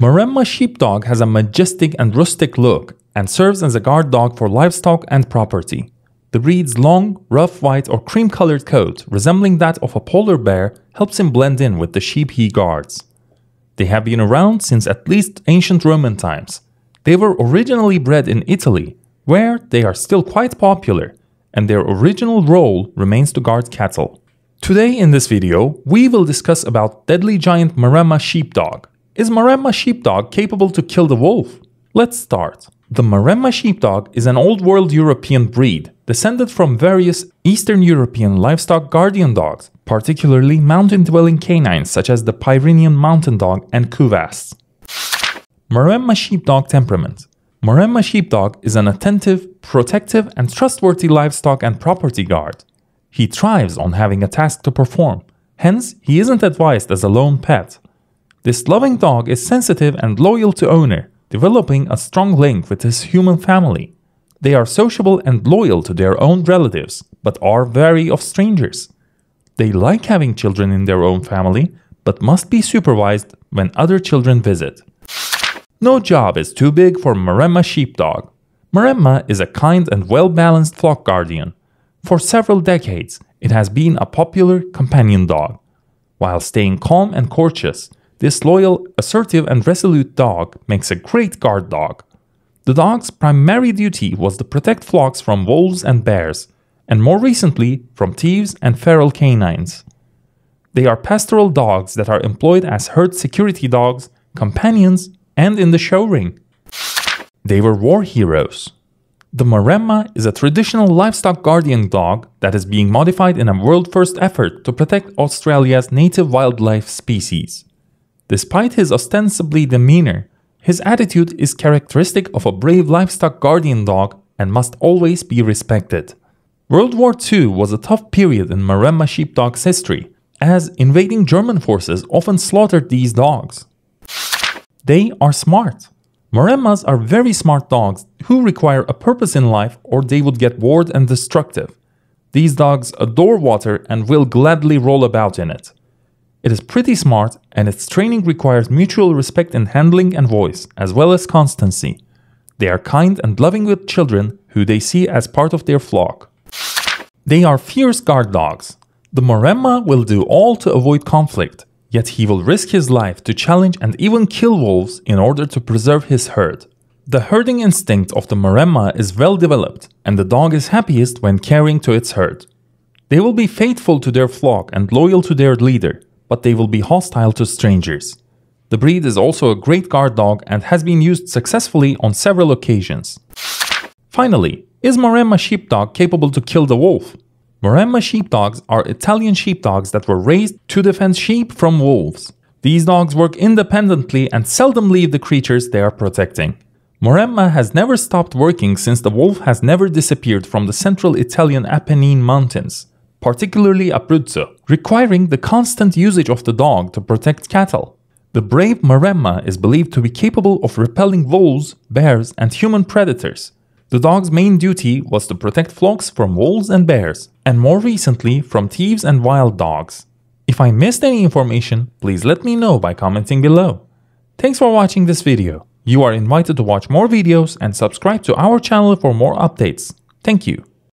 Maremma Sheepdog has a majestic and rustic look and serves as a guard dog for livestock and property. The breed's long, rough white or cream-colored coat, resembling that of a polar bear, helps him blend in with the sheep he guards. They have been around since at least ancient Roman times. They were originally bred in Italy, where they are still quite popular, and their original role remains to guard cattle. Today in this video, we will discuss about deadly giant Maremma Sheepdog. Is Maremma Sheepdog capable to kill the wolf? Let's start. The Maremma Sheepdog is an old-world European breed, descended from various Eastern European livestock guardian dogs, particularly mountain-dwelling canines such as the Pyrenean Mountain Dog and Kuvasz. Maremma Sheepdog temperament. Maremma Sheepdog is an attentive, protective and trustworthy livestock and property guard. He thrives on having a task to perform, hence he isn't advised as a lone pet. This loving dog is sensitive and loyal to owner, developing a strong link with his human family. They are sociable and loyal to their own relatives, but are wary of strangers. They like having children in their own family, but must be supervised when other children visit. No job is too big for Maremma Sheepdog. Maremma is a kind and well-balanced flock guardian. For several decades, it has been a popular companion dog. While staying calm and courteous, this loyal, assertive and resolute dog makes a great guard dog. The dog's primary duty was to protect flocks from wolves and bears, and more recently from thieves and feral canines. They are pastoral dogs that are employed as herd security dogs, companions, and in the show ring. They were war heroes. The Maremma is a traditional livestock guardian dog that is being modified in a world-first effort to protect Australia's native wildlife species. Despite his ostensibly demeanor, his attitude is characteristic of a brave livestock guardian dog and must always be respected. World War II was a tough period in Maremma Sheepdog's history, as invading German forces often slaughtered these dogs. They are smart. Maremmas are very smart dogs who require a purpose in life or they would get bored and destructive. These dogs adore water and will gladly roll about in it. It is pretty smart and its training requires mutual respect in handling and voice, as well as constancy. They are kind and loving with children who they see as part of their flock. They are fierce guard dogs. The Maremma will do all to avoid conflict, yet he will risk his life to challenge and even kill wolves in order to preserve his herd. The herding instinct of the Maremma is well developed and the dog is happiest when caring to its herd. They will be faithful to their flock and loyal to their leader, but they will be hostile to strangers. The breed is also a great guard dog and has been used successfully on several occasions. Finally, is Maremma Sheepdog capable to kill the wolf? Maremma Sheepdogs are Italian sheepdogs that were raised to defend sheep from wolves. These dogs work independently and seldom leave the creatures they are protecting. Maremma has never stopped working since the wolf has never disappeared from the central Italian Apennine Mountains, particularly Abruzzo, requiring the constant usage of the dog to protect cattle. The brave Maremma is believed to be capable of repelling wolves, bears, and human predators. The dog's main duty was to protect flocks from wolves and bears, and more recently from thieves and wild dogs. If I missed any information, please let me know by commenting below. Thanks for watching this video. You are invited to watch more videos and subscribe to our channel for more updates. Thank you.